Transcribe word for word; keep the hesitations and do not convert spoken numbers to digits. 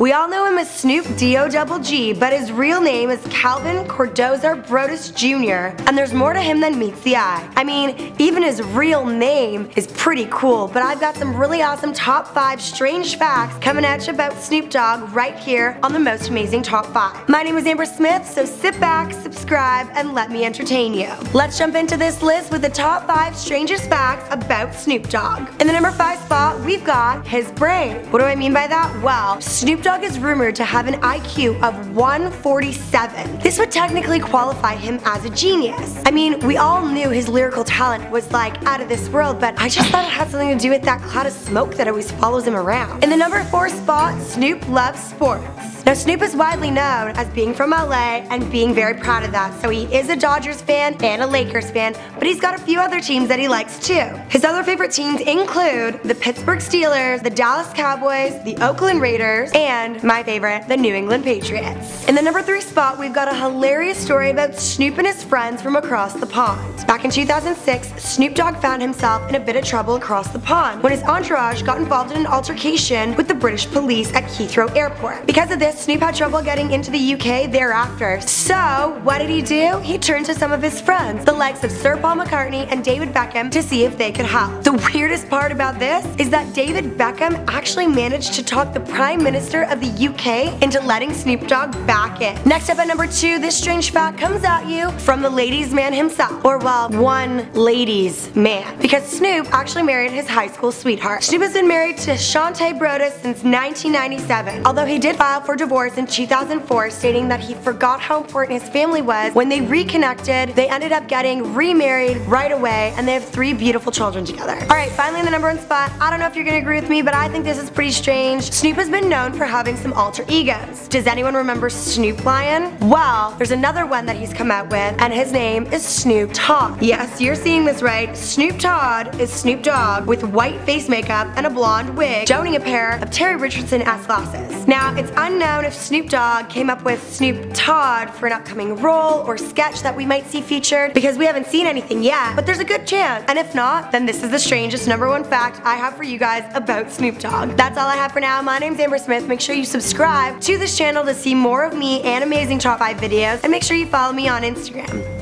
We all know him as Snoop D O G G, but his real name is Calvin Cordozar Brodus Junior, and there's more to him than meets the eye. I mean, even his real name is pretty cool, but I've got some really awesome top five strange facts coming at you about Snoop Dogg right here on the Most Amazing Top five. My name is Amber Smith, so sit back, subscribe, and let me entertain you. Let's jump into this list with the top five strangest facts about Snoop Dogg. In the number five spot, we've got his brain. What do I mean by that? Well, Snoop Dogg Snoop Dogg is rumored to have an I Q of one forty-seven. This would technically qualify him as a genius. I mean, we all knew his lyrical talent was like out of this world, but I just thought it had something to do with that cloud of smoke that always follows him around. In the number four spot, Snoop loves sports. Now, Snoop is widely known as being from L A and being very proud of that, so he is a Dodgers fan and a Lakers fan, but he's got a few other teams that he likes too. His other favorite teams include the Pittsburgh Steelers, the Dallas Cowboys, the Oakland Raiders, and my favorite, the New England Patriots. In the number three spot, we've got a hilarious story about Snoop and his friends from across the pond. Back in two thousand six, Snoop Dogg found himself in a bit of trouble across the pond when his entourage got involved in an altercation with the British police at Heathrow Airport. Because of this, Snoop had trouble getting into the U K thereafter. So what did he do? He turned to some of his friends, the likes of Sir Paul McCartney and David Beckham, to see if they could help. The weirdest part about this is that David Beckham actually managed to talk the Prime Minister of the U K into letting Snoop Dogg back in. Next up at number two, this strange fact comes at you from the ladies' man himself, or well, one ladies' man, because Snoop actually married his high school sweetheart. Snoop has been married to Shante Broadus since nineteen ninety-seven, although he did file for divorce in two thousand four, stating that he forgot how important his family was. When they reconnected, they ended up getting remarried right away, and they have three beautiful children together. Alright, finally in the number one spot, I don't know if you're gonna agree with me, but I think this is pretty strange. Snoop has been known for having some alter egos. Does anyone remember Snoop Lion? Well, there's another one that he's come out with, and his name is Snoop Todd. Yes, you're seeing this right. Snoop Todd is Snoop Dogg with white face makeup and a blonde wig, donning a pair of Terry Richardson-esque glasses. Now, it's unknown if Snoop Dogg came up with Snoop Todd for an upcoming role or sketch that we might see featured, because we haven't seen anything yet, but there's a good chance. And if not, then this is the strangest number one fact I have for you guys about Snoop Dogg. That's all I have for now. My name's Amber Smith. Make sure you subscribe to this channel to see more of me and amazing top five videos, and make sure you follow me on Instagram.